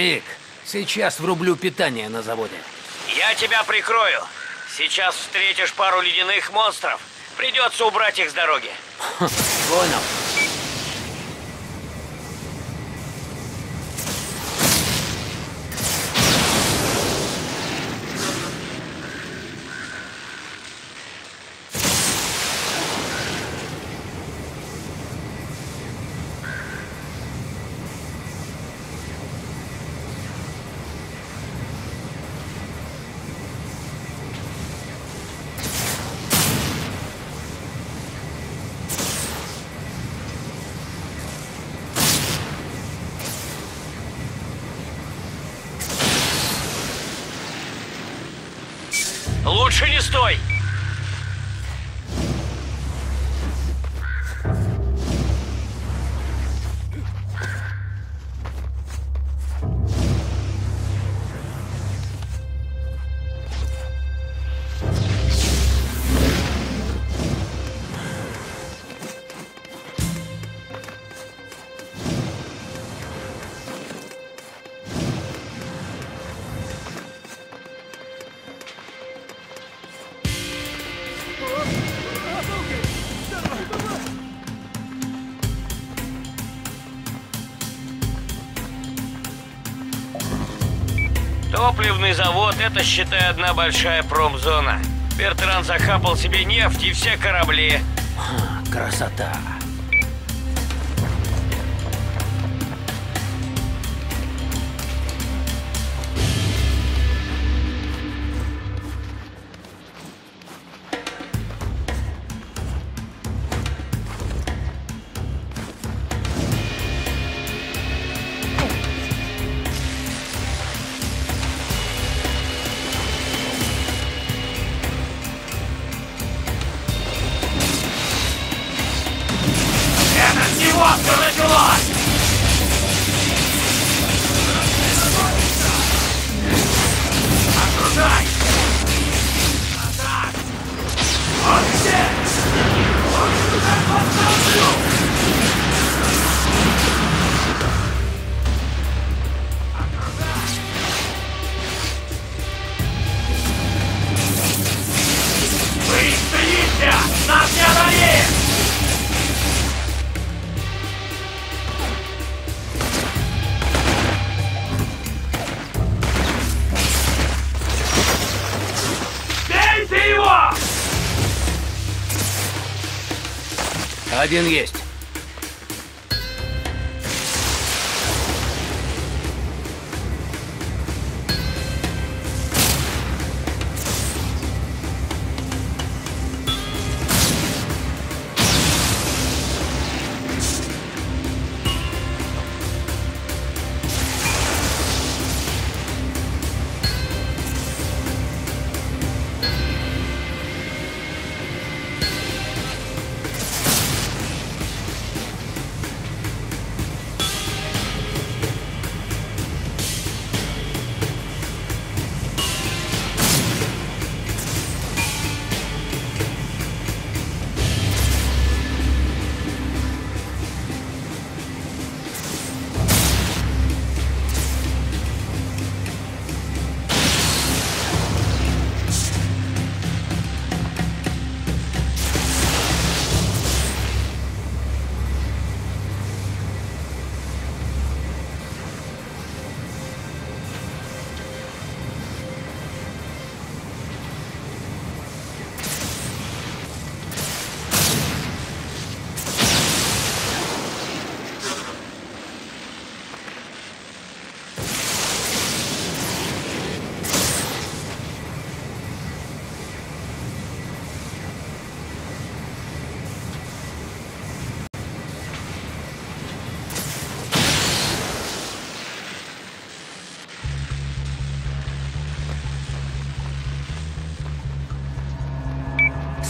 Зик, сейчас врублю питание на заводе. Я тебя прикрою. Сейчас встретишь пару ледяных монстров. Придется убрать их с дороги. Понял. Лучше не стой! Топливный завод — это, считай, одна большая промзона. Бертран захапал себе нефть и все корабли. Красота. Один есть.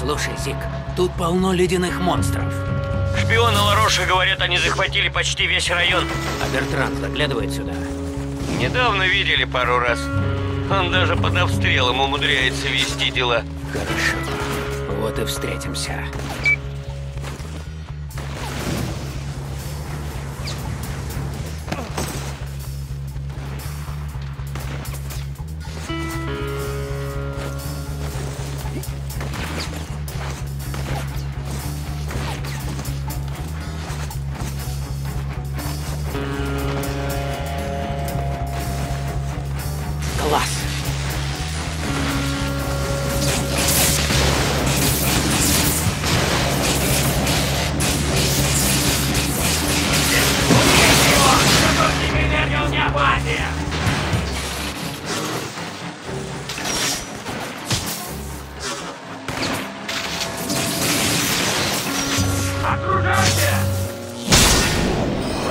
Слушай, Зик, тут полно ледяных монстров. Шпионы Лароши говорят, они захватили почти весь район. А Бертран заглядывает сюда? Недавно видели пару раз. Он даже под обстрелом умудряется вести дела. Хорошо. Вот и встретимся. Окружайте!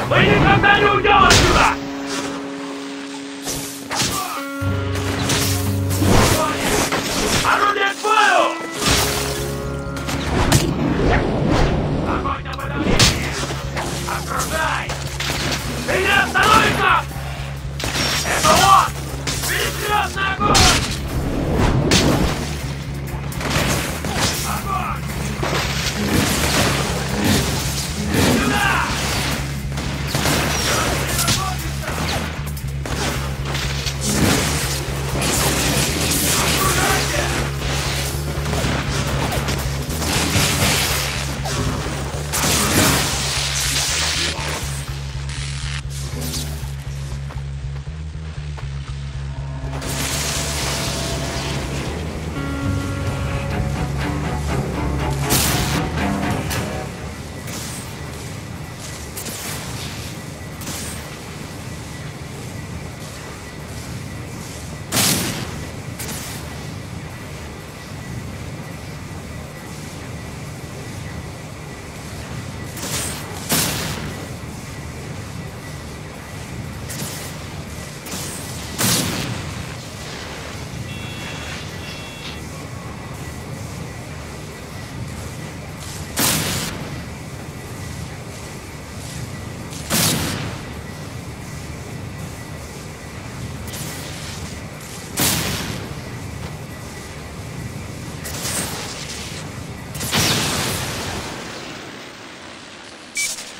Мы никогда не уйдем отсюда! Орудие к бою! Огонь на подавление! Окружай! Ты не остановишься! Это он! Беззвездный огонь!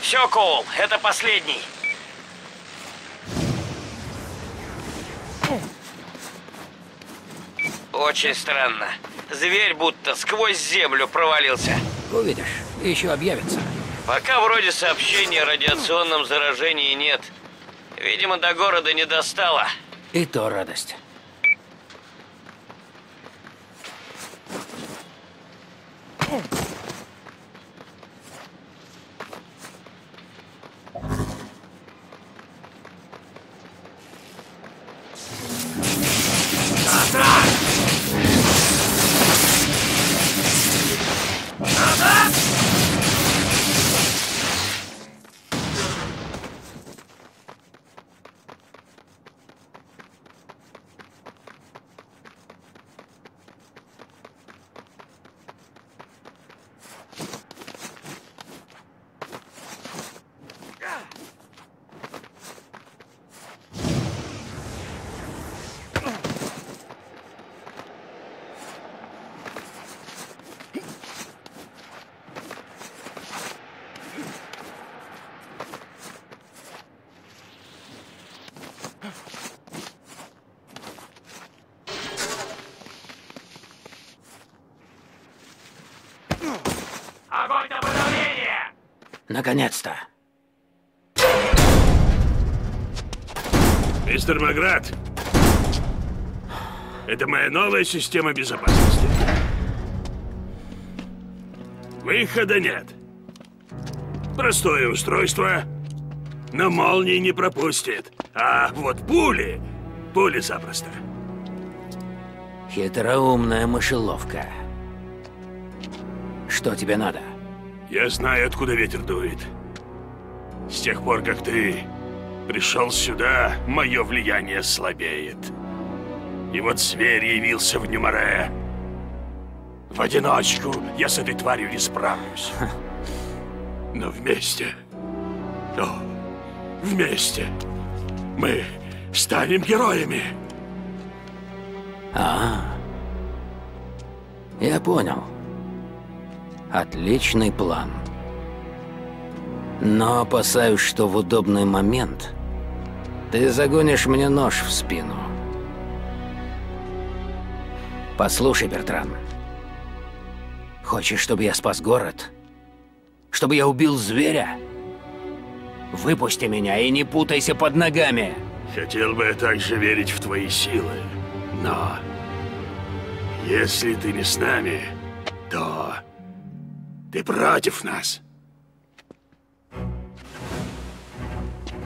Все, Коул, это последний. Очень странно. Зверь будто сквозь землю провалился. Увидишь, еще объявится. Пока вроде сообщения о радиационном заражении нет. Видимо, до города не достало. И то радость. Наконец-то! Мистер МакГрат, это моя новая система безопасности. Выхода нет. Простое устройство, но молнии не пропустит. А вот пули, пули запросто. Хитроумная мышеловка. Что тебе надо? Я знаю, откуда ветер дует. С тех пор, как ты пришел сюда, мое влияние слабеет. И вот зверь явился в Нью-Маре. В одиночку я с этой тварью не справлюсь. Но вместе, вместе мы станем героями. Я понял. Отличный план. Но опасаюсь, что в удобный момент ты загонишь мне нож в спину. Послушай, Бертран, хочешь, чтобы я спас город? Чтобы я убил зверя? Выпусти меня и не путайся под ногами. Хотел бы я также верить в твои силы, но если ты не с нами, то... ты против нас.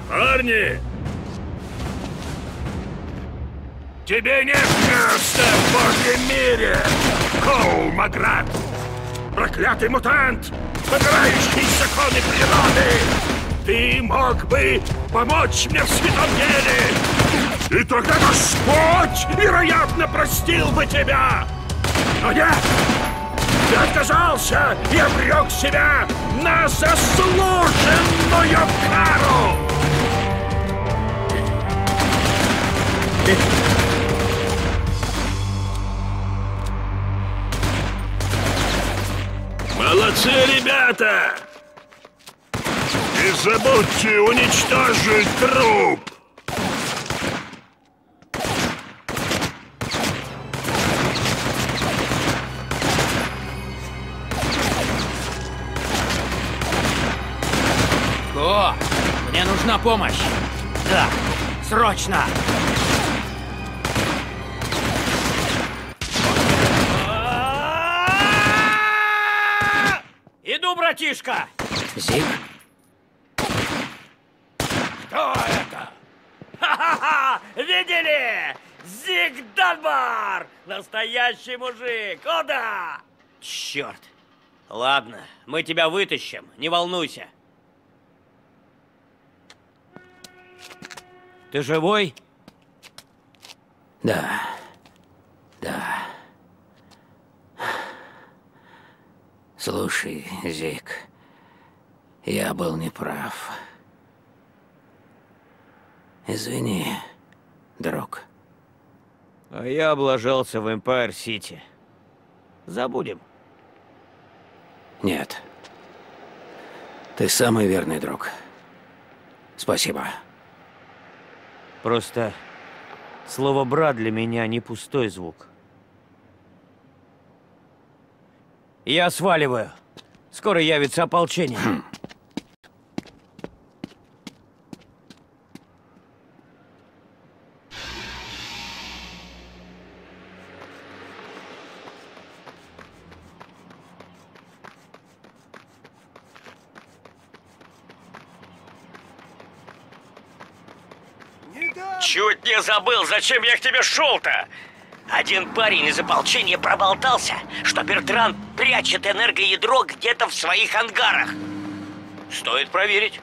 Парни! Тебе нет места в Божьем мире! Коул МакГрат! Проклятый мутант! Попирающий законы природы! Ты мог бы помочь мне в святом деле! И тогда Господь, вероятно, простил бы тебя! Но нет! Ты отказался и обрек себя на заслуженную кару! Молодцы, ребята! Не забудьте уничтожить труп! О, мне нужна помощь! Да, срочно! Иду, братишка! Зик? Кто это? Ха-ха-ха! Видели? Зик Дабар! Настоящий мужик! О да! Черт! Ладно, мы тебя вытащим, не волнуйся. Ты живой? Да. Да. Слушай, Зик, я был неправ. Извини, друг. А я облажался в Эмпайр-Сити. Забудем. Нет. Ты самый верный друг. Спасибо. Просто слово «брат» для меня не пустой звук. Я сваливаю. Скоро явится ополчение. Чуть не забыл, зачем я к тебе шел-то! Один парень из ополчения проболтался, что Бертран прячет энергоядро где-то в своих ангарах. Стоит проверить.